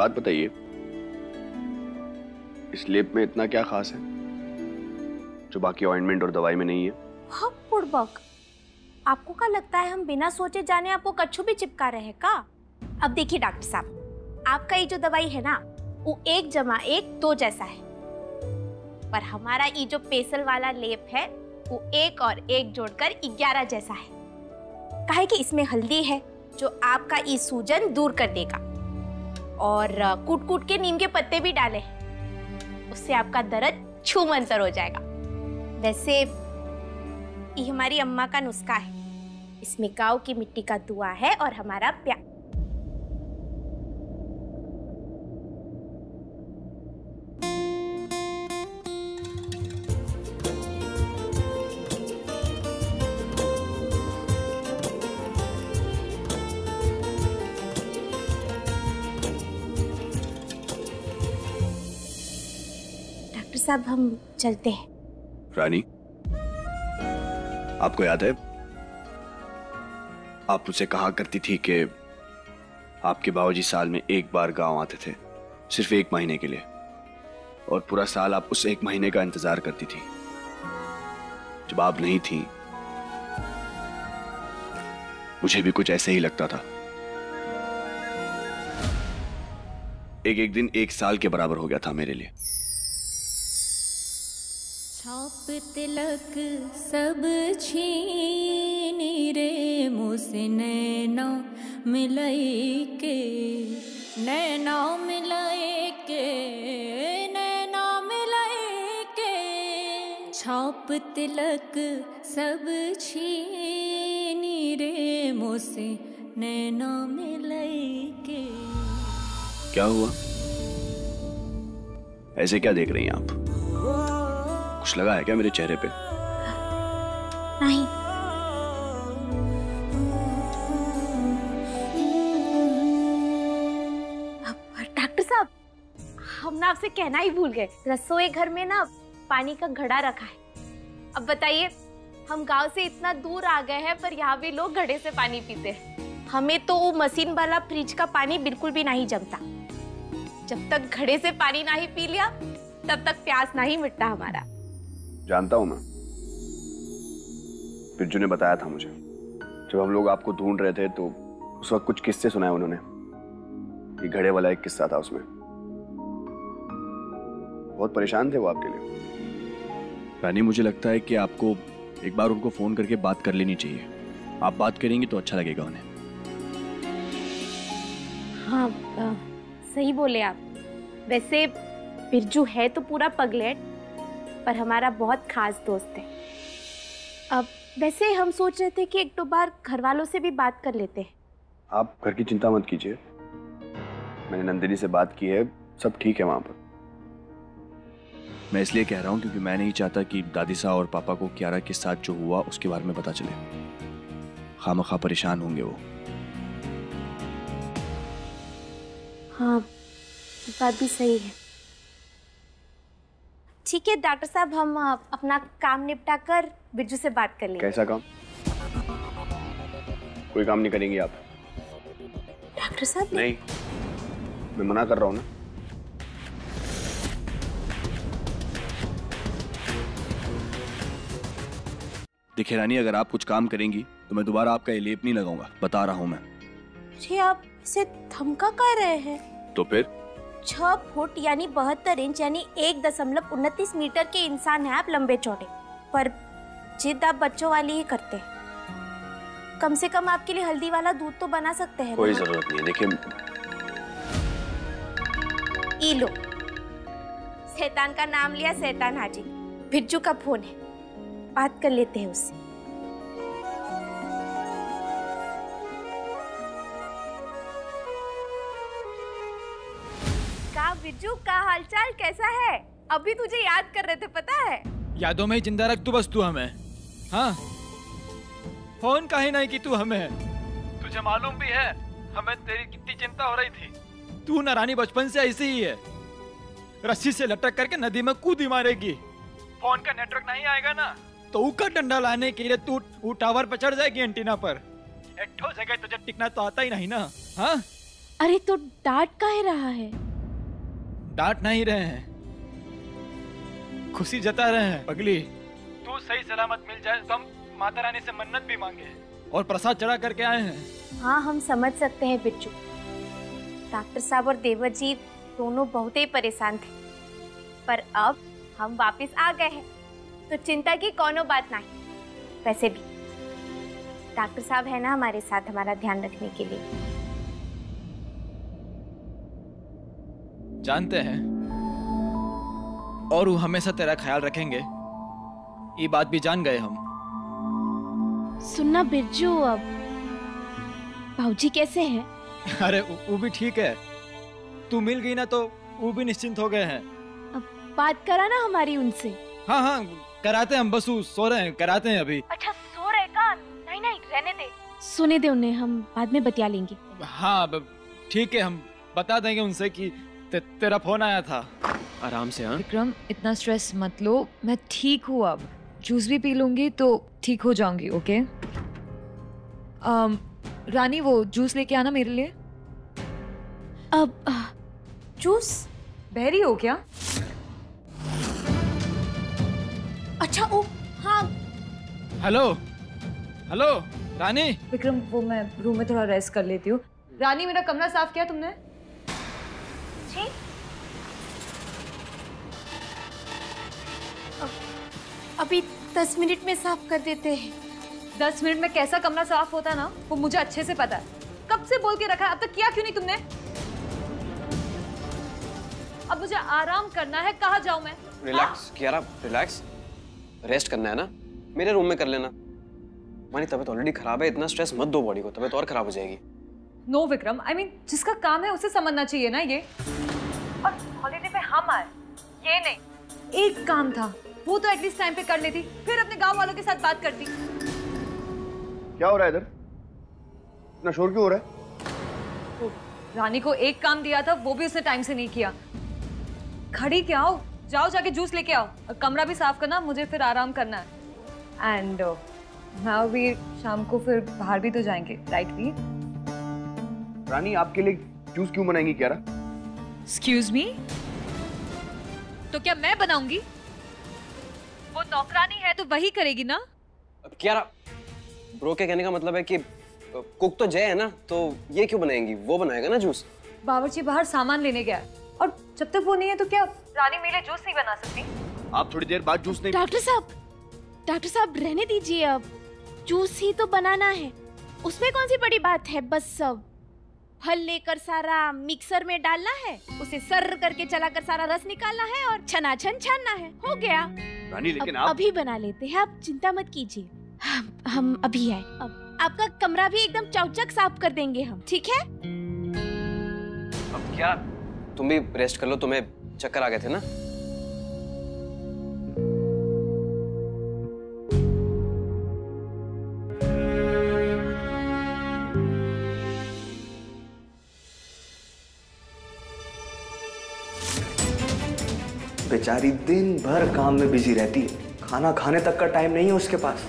बात बताइए, इस लेप में इतना क्या खास है जो बाकी ऑइंटमेंट और दवाई में नहीं है? हाँ पुड़बक, आपको क्या लगता है हम बिना सोचे जाने आपको कच्छू भी चिपका रहे हैं का? अब देखिए डॉक्टर साहब, आपका ये जो दवाई है ना वो 1+1 2 जैसा है, पर हमारा ये जो पेसल वाला लेप है वो 1 और 1 जोड़कर 11 जैसा है। कहे कि इसमें हल्दी है जो आपका ये सूजन दूर कर देगा, और कूट-कूट के नीम के पत्ते भी डाले हैं, उससे आपका दर्द छूमंतर हो जाएगा। वैसे ये हमारी अम्मा का नुस्खा है, इसमें गाँव की मिट्टी का धुआं है और हमारा प्यार। साहब हम चलते हैं। रानी, आपको याद है आप मुझसे कहा करती थी कि आपके बाबूजी साल में 1 बार गांव आते थे, सिर्फ 1 महीने के लिए, और पूरा साल आप उस 1 महीने का इंतजार करती थी। जब आप नहीं थी मुझे भी कुछ ऐसे ही लगता था, एक दिन 1 साल के बराबर हो गया था मेरे लिए। छाप तिलक सब छीन रे मुझसे नैना मिलई के, नैना मिलई के, नैना मिलई के, छाप तिलक सब छीन रे मुझसे नैना मिलई के। क्या हुआ, ऐसे क्या देख रही हैं आप? कुछ लगा है क्या मेरे चेहरे पे? नहीं। डॉक्टर साहब, हम ना आपसे कहना ही भूल गए, रसोई घर में ना पानी का घड़ा रखा है। अब बताइए, हम गांव से इतना दूर आ गए हैं पर यहाँ भी लोग घड़े से पानी पीते हैं। हमें तो वो मशीन वाला फ्रिज का पानी बिल्कुल भी नहीं जमता। जब तक घड़े से पानी नहीं पी लिया तब तक प्यास नहीं मिटता हमारा। जानता हूं मैं, बिरजू ने बताया था मुझे। जब हम लोग आपको ढूंढ रहे थे तो उस वक्त कुछ किस्से सुनाए उन्होंने। ये घड़े वाला एक किस्सा था, उसमें बहुत परेशान थे वो आपके लिए। रानी, मुझे लगता है कि आपको एक बार उनको फोन करके बात कर लेनी चाहिए। आप बात करेंगी तो अच्छा लगेगा उन्हें। हाँ, सही बोले आप। वैसे बिरजू है तो पूरा पगलेट, पर हमारा बहुत खास दोस्त है। अब वैसे हम सोच रहे थे कि 1-2 बार घर वालों से भी बात कर लेते हैं। आप घर की चिंता मत कीजिए, मैंने नंदिनी से बात की है, सब ठीक है वहाँ पर। मैं इसलिए कह रहा हूँ क्योंकि मैं नहीं चाहता कि दादी साहब और पापा को कियारा के साथ जो हुआ उसके बारे में पता चले, खामखा परेशान होंगे वो। हाँ, बात भी सही है। ठीक है डॉक्टर साहब, हम अपना काम निपटा कर बिरजू से बात कर लेंगे। कैसा काम? कोई काम नहीं करेंगी आप? डॉक्टर साहब नहीं, मैं मना कर रहा हूँ ना। देखिए रानी, अगर आप कुछ काम करेंगी तो मैं दोबारा आपका ये लेप नहीं लगाऊंगा, बता रहा हूँ मैं। अरे आप इसे धमका कर रहे हैं? तो फिर 6 फुट यानी 72 इंच यानी 1.29 मीटर के इंसान हैं आप, लंबे चौड़े, पर जिद आप बच्चों वाली ही करते हैं। कम से कम आपके लिए हल्दी वाला दूध तो बना सकते हैं। कोई जरूरत नहीं है, देखिए। लो, शैतान का नाम लिया शैतान हाजी। बिरजू का फोन है, बात कर लेते हैं उससे। बिरजू का हालचाल कैसा है? अभी तुझे याद कर रहे थे, पता है? यादों में ही जिंदा रख तू बस, तू हमें। हाँ, फोन का ही नहीं कि तू हमें। तुझे मालूम भी है हमें तेरी कितनी चिंता हो रही थी। तू ना रानी बचपन से ऐसी ही है, रस्सी से लटक करके नदी में कूदी मारेगी। फोन का नेटवर्क नहीं आएगा ना तो ऊका डंडा लाने के लिए तू टावर पर चढ़ जाएगी, एंटीना पर। एक ठो जगह तुझे टिकना तो आता ही नहीं ना। हाँ, अरे तो डांट काहे रहा है? डांट नहीं रहे हैं, खुशी जता रहे हैं। पगली, तू सही सलामत मिल जाए तो हम माता रानी से मन्नत भी मांगे और प्रसाद चढ़ा करके आए हैं। हाँ, हम समझ सकते हैं बिरजू। डॉक्टर साहब और देवर जी दोनों बहुत ही परेशान थे, पर अब हम वापस आ गए हैं तो चिंता की कोनो बात नहीं। वैसे भी डॉक्टर साहब है ना हमारे साथ, हमारा ध्यान रखने के लिए। जानते हैं, और वो हमेशा तेरा ख्याल रखेंगे, ये बात भी जान गए हम। सुनना बिरजू, अब भाऊजी कैसे हैं? अरे वो भी ठीक है, तू मिल गई ना तो वो भी निश्चिंत हो गए हैं। अब बात करा ना हमारी उनसे। हाँ हाँ कराते हैं हम, बस वो सो रहे हैं, कराते हैं अभी। अच्छा सो रहे का? नहीं नहीं रहने दे, सोने दे उन्हें, हम बाद में बतिया लेंगे। हाँ ठीक है, हम बता देंगे उनसे कि तेरा फोन आया था। आराम से। हाँ विक्रम, इतना स्ट्रेस मत लो, मैं ठीक हूँ अब। जूस भी पी लूंगी तो ठीक हो जाऊंगी। ओके रानी, वो जूस लेके आना मेरे लिए। अब जूस? बहरी हो क्या? अच्छा ओ हाँ। हेलो हेलो रानी। विक्रम, वो मैं रूम में थोड़ा रेस्ट कर लेती हूँ। रानी, मेरा कमरा साफ किया तुमने? जी। अभी 10 मिनट में साफ कर देते हैं। 10 मिनट में कैसा कमरा साफ होता है ना, वो मुझे अच्छे से पता है। कब से बोल के रखा है, अब तक किया क्यों नहीं तुमने? अब मुझे आराम करना है, कहाँ जाऊँ मैं? रिलैक्स कियारा, रिलैक्स, रेस्ट करना है ना, मेरे रूम में कर लेना। मानी तबीयत ऑलरेडी खराब है, इतना स्ट्रेस मत दो बॉडी को, तबीयत और खराब हो जाएगी। नो विक्रम, आई मीन जिसका काम है उसे समझना चाहिए ना ये। और हॉलीडे पे हम आए, ये नहीं। एक काम था वो तो एटलीस्ट टाइम पे कर लेती, फिर अपने गांव वालों के साथ बात करती। क्या हो रहा है इधर? इतना शोर क्यों हो रहा है? तो रानी को एक काम दिया था, वो भी उसने टाइम से नहीं किया। खड़ी क्या हो, जाओ जाके जूस लेके आओ, और कमरा भी साफ करना, मुझे फिर आराम करना है। एंड नाउ वीर, शाम को फिर बाहर भी तो जाएंगे, राइट वीर? रानी, आपके लिए जूस क्यों बनाएंगी कियारा? एक्सक्यूज मी, तो क्या मैं बनाऊंगी? वो नौकरानी है तो वही करेगी ना। अब कियारा, ब्रो के कहने का मतलब है कि कुक तो जय है ना, तो ये क्यों बनाएंगी, वो बनाएगा ना जूस। बावर्ची बाहर सामान लेने गया और जब तक वो नहीं है तो क्या रानी मेरे लिए जूस नहीं बना सकती? आप थोड़ी देर बाद जूस नहीं। डॉक्टर साहब, डॉक्टर साहब रहने दीजिए, अब जूस ही तो बनाना है, उसमें कौन सी बड़ी बात है। बस सब फल लेकर सारा मिक्सर में डालना है, उसे सर्र करके चलाकर सारा रस निकालना है और छनाछन छानना है, हो गया। रानी लेकिन आप अभी बना लेते हैं, आप चिंता मत कीजिए, हम अभी आए। अब आपका कमरा भी एकदम चौचक साफ कर देंगे हम, ठीक है? अब क्या तुम भी रेस्ट कर लो, तुम्हें चक्कर आ गए थे ना। बेचारी दिन भर काम में बिजी रहती है, खाना खाने तक का टाइम नहीं है उसके पास।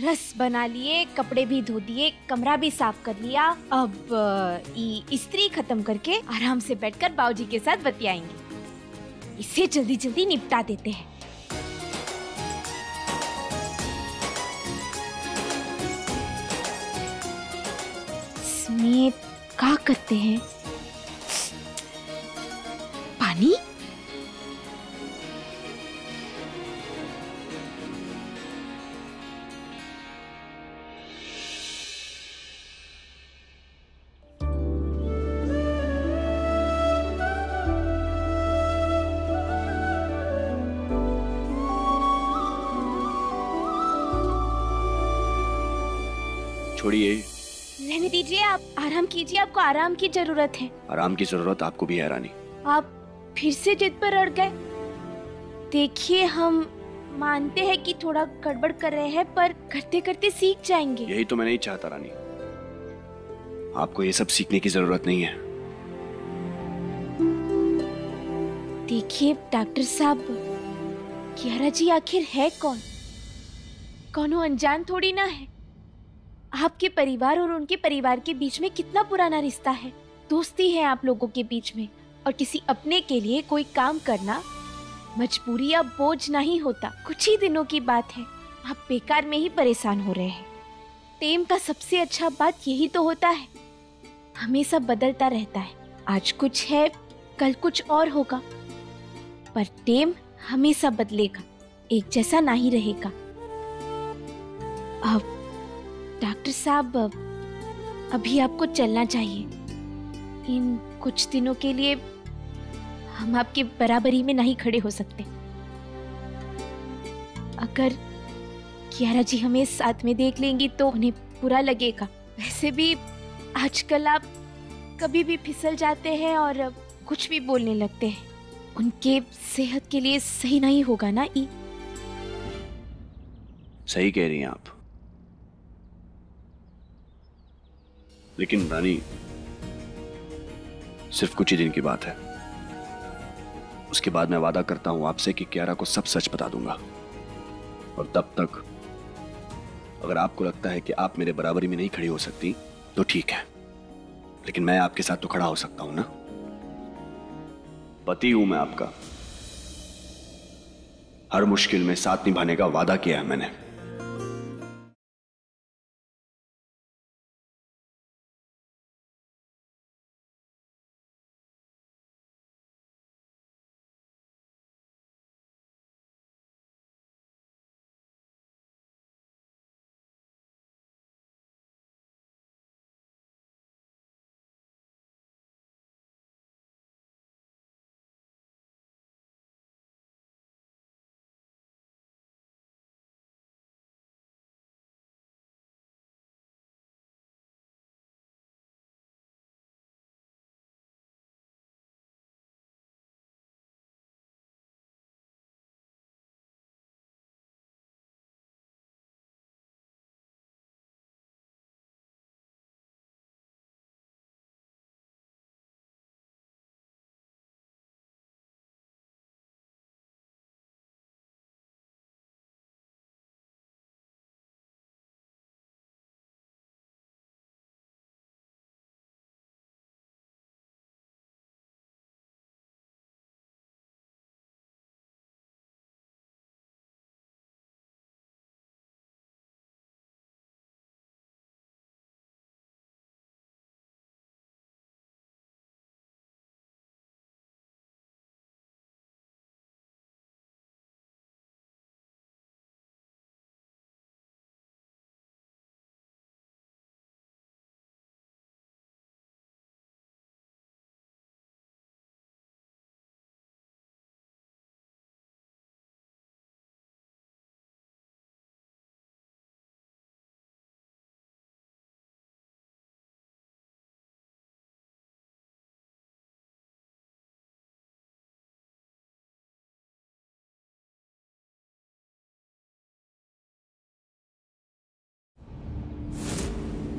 रस बना लिए, कपड़े भी धो दिए, कमरा भी साफ कर लिया, अब इस्त्री खत्म करके आराम से बैठकर बाबूजी के साथ बतियाएंगे, इसे जल्दी जल्दी निपटा देते हैं। इसमें क्या करते हैं? पानी? छोड़िए, रहने दीजिए, आप आराम कीजिए, आपको आराम की जरूरत है। आराम की जरूरत आपको भी है रानी। आप फिर से जिद पर अड़ गए। देखिए, हम मानते हैं कि थोड़ा गड़बड़ कर रहे हैं, पर करते करते सीख जाएंगे। यही तो मैं नहीं चाहता रानी, आपको ये सब सीखने की जरूरत नहीं है। देखिए डॉक्टर साहब, कियारा जी आखिर है कौन? कौनो अनजान थोड़ी ना है, आपके परिवार और उनके परिवार के बीच में कितना पुराना रिश्ता है, दोस्ती है आप लोगों के बीच में। और किसी अपने के लिए कोई काम करना मजबूरी या बोझ नहीं होता, कुछ ही दिनों की बात है, आप बेकार में ही परेशान हो रहे हैं। टेम का सबसे अच्छा बात यही तो होता है, हमेशा बदलता रहता है, आज कुछ है कल कुछ और होगा, पर टेम हमेशा बदलेगा, एक जैसा नहीं रहेगा। अब डॉक्टर साहब अभी आपको चलना चाहिए, इन कुछ दिनों के लिए हम आपके बराबरी में नहीं खड़े हो सकते। अगर कियारा जी हमें साथ में देख लेंगी तो उन्हें बुरा लगेगा, वैसे भी आजकल आप कभी भी फिसल जाते हैं और कुछ भी बोलने लगते हैं, उनके सेहत के लिए सही नहीं होगा ना। ई सही कह रही हैं आप, लेकिन रानी सिर्फ कुछ ही दिन की बात है, उसके बाद मैं वादा करता हूं आपसे कि कियारा को सब सच बता दूंगा। और तब तक अगर आपको लगता है कि आप मेरे बराबरी में नहीं खड़ी हो सकती तो ठीक है, लेकिन मैं आपके साथ तो खड़ा हो सकता हूं ना, पति हूं मैं आपका, हर मुश्किल में साथ निभाने का वादा किया है मैंने।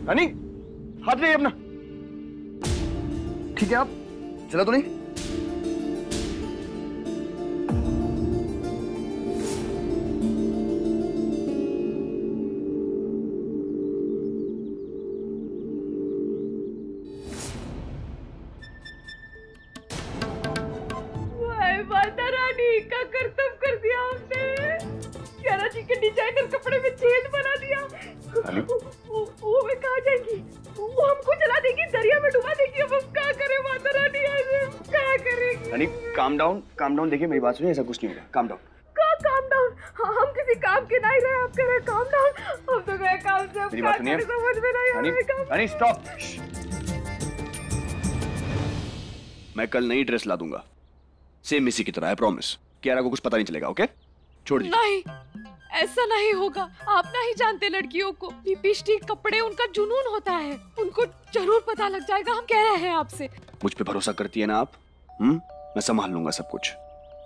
रानी हाथ ले अपना, ठीक है आप चला तो नहीं। काम डाउन, देखिए मेरी बात सुनिए, ऐसा कुछ नहीं होगा, काम डाउन। Calm down? हम किसी काम के नहीं रहे, आप कह रहे काम डाउन, हम तो गए काम से, मेरी बात सुनिए, समझ में नहीं। रानी स्टॉप, मैं कल नई ड्रेस ला दूंगा, सेम इसी की तरह है, प्रॉमिस। कियारा को कुछ पता नहीं चलेगा, ओके? छोड़ दीजिए। नहीं, ऐसा नहीं होगा, आप नहीं जानते लड़कियों को, लिपस्टिक कपड़े उनका जुनून होता है, उनको जरूर पता लग जाएगा, हम कह रहे हैं आपसे। मुझ पे भरोसा करती है ना आप? मैं संभाल लूंगा सब कुछ,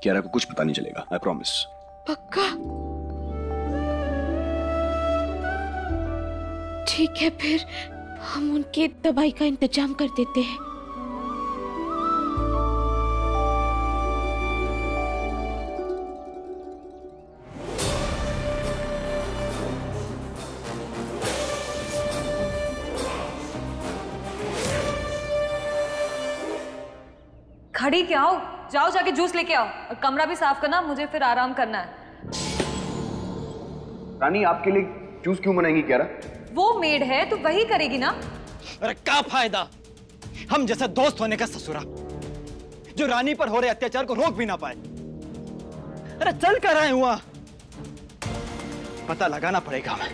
कियारा को कुछ पता नहीं चलेगा, आई प्रॉमिस। पक्का? ठीक है, फिर हम उनके दवाई का इंतजाम कर देते हैं। खड़ी क्या हो, जाओ जाके जूस लेके आओ और कमरा भी साफ करना, मुझे फिर आराम करना है। रानी आपके लिए जूस क्यों बनाएंगी कियारा? वो मेड है तो वही करेगी ना। अरे क्या फायदा हम जैसा दोस्त होने का ससुरा, जो रानी पर हो रहे अत्याचार को रोक भी ना पाए। अरे चल कर आए हुआ, पता लगाना पड़ेगा। हमें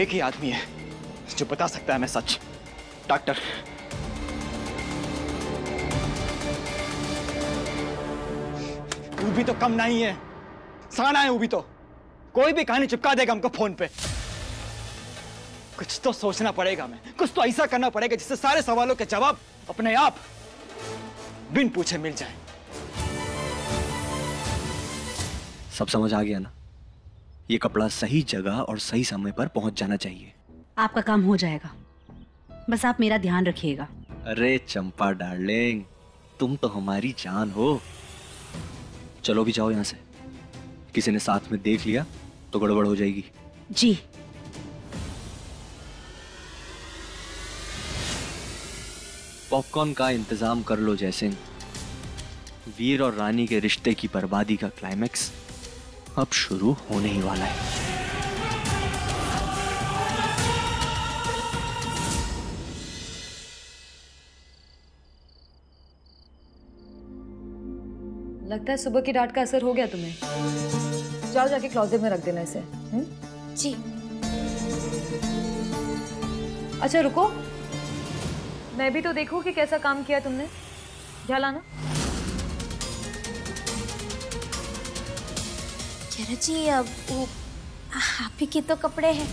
एक ही आदमी है जो बता सकता है मैं सच, डॉक्टर। वो भी तो कम नहीं है, साना है वो भी तो, कोई भी कहानी चिपका देगा हमको फोन पे। कुछ तो सोचना पड़ेगा, मैं कुछ तो ऐसा करना पड़ेगा जिससे सारे सवालों के जवाब अपने आप बिन पूछे मिल जाए। सब समझ आ गया ना? ये कपड़ा सही जगह और सही समय पर पहुंच जाना चाहिए। आपका काम हो जाएगा, बस आप मेरा ध्यान रखिएगा। अरे चंपा डार्लिंग, तुम तो हमारी जान हो। चलो भी जाओ यहाँ से, किसी ने साथ में देख लिया तो गड़बड़ हो जाएगी। जी। पॉपकॉर्न का इंतजाम कर लो जयसिंह। वीर और रानी के रिश्ते की बर्बादी का क्लाइमेक्स अब शुरू होने ही वाला है। लगता है सुबह की डांट का असर हो गया तुम्हें। जाओ जाके क्लोजेट में रख देना इसे। जी। अच्छा रुको, मैं भी तो देखूं कि कैसा काम किया तुमने। झाला ना कियारा जी, अब वो आप ही के तो कपड़े हैं,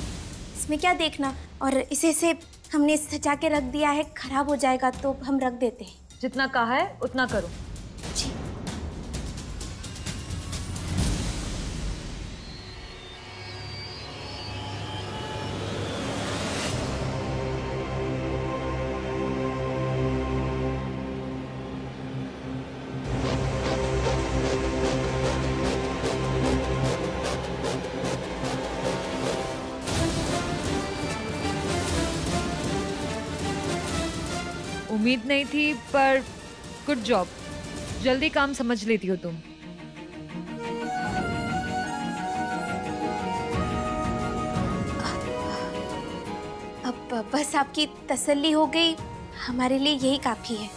इसमें क्या देखना। और इसे से हमने सजा के रख दिया है, खराब हो जाएगा तो हम रख देते हैं। जितना कहा है उतना करो। जी। उम्मीद नहीं थी, पर गुड जॉब, जल्दी काम समझ लेती हो तुम। अब बस आपकी तसल्ली हो गई, हमारे लिए यही काफी है।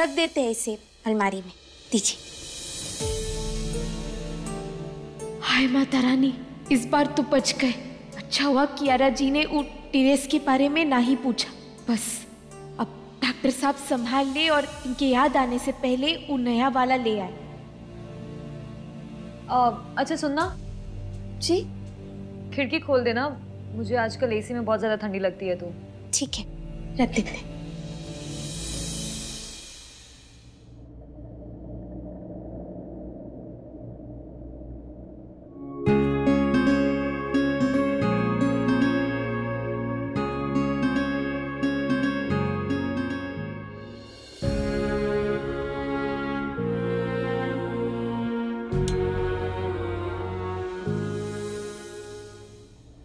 रख देते हैं इसे अलमारी में, दीजिए। हाय माता रानी, इस बार तो बच गए। अच्छा हुआ कियारा जी ने उस टेरेस के बारे में ना ही पूछा। बस डॉक्टर साहब संभाल ले और इनके याद आने से पहले वो नया वाला ले आए। अच्छा सुनना जी, खिड़की खोल देना, मुझे आजकल एसी में बहुत ज्यादा ठंडी लगती है। तो ठीक है, रख देते हैं।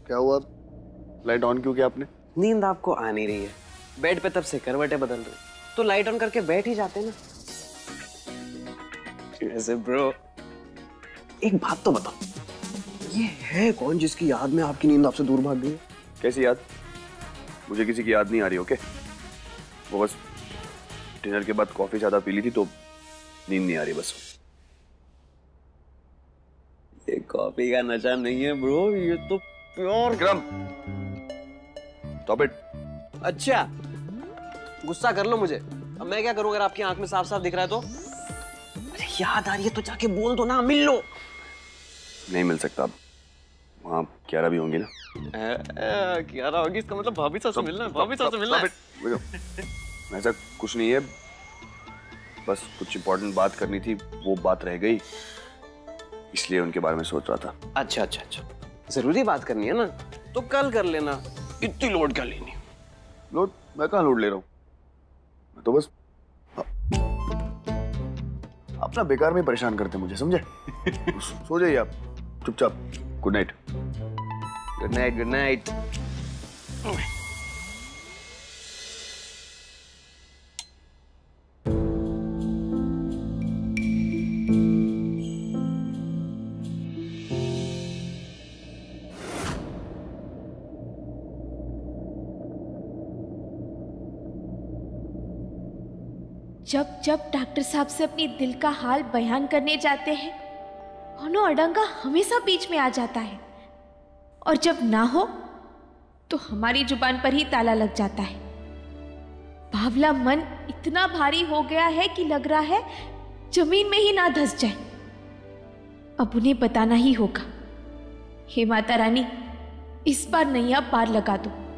क्या हुआ, लाइट ऑन क्यों किया आपने? नींद आपको आ नहीं रही है, बेड पे तब से करवटें बदल रही, तो लाइट ऑन करके बैठ ही जाते ना। वैसे ब्रो एक बात तो बताओ, ये है कौन जिसकी याद में आपकी नींद आपसे दूर भाग गई? कैसी याद? मुझे किसी की याद नहीं आ रही। ओके, वो बस डिनर के बाद कॉफी ज्यादा पी ली थी तो नींद नहीं आ रही बस। ये कॉफी का नशा नहीं है ब्रो, ये तो प्योर क्रम। Stop it. अच्छा गुस्सा कर लो मुझे, अब मैं क्या करूं अगर आपकी आंख में साफ साफ दिख रहा है तो? अरे याद आ रही है तो जाके बोल दो ना, मिल लो। नहीं मिल सकता, अब वहां कियारा भी होंगी ना। कियारा होगी इसका मतलब भाभी साहब से मिलना है, भाभी साहब से मिलना है। ऐसा कुछ नहीं है, बस कुछ इंपॉर्टेंट बात करनी थी, वो बात रह गई, इसलिए उनके बारे में सोच रहा था। अच्छा अच्छा अच्छा, जरूरी बात करनी है ना तो कल कर लेना, इतनी लोड कर लेनी। लोड? मैं कहाँ लोड ले रहा हूँ, मैं तो बस अपना बेकार में परेशान करते मुझे, समझे? सो जाइए आप चुपचाप। Good night. Good night. Good night. जब जब डॉक्टर साहब से अपनी दिल का हाल बयान करने जाते हैं, होनो अडंगा हमेशा बीच में आ जाता है और जब ना हो तो हमारी जुबान पर ही ताला लग जाता है। भावला मन इतना भारी हो गया है कि लग रहा है जमीन में ही ना धंस जाए। अब उन्हें बताना ही होगा। हे माता रानी, इस बार नैया पार लगा दो।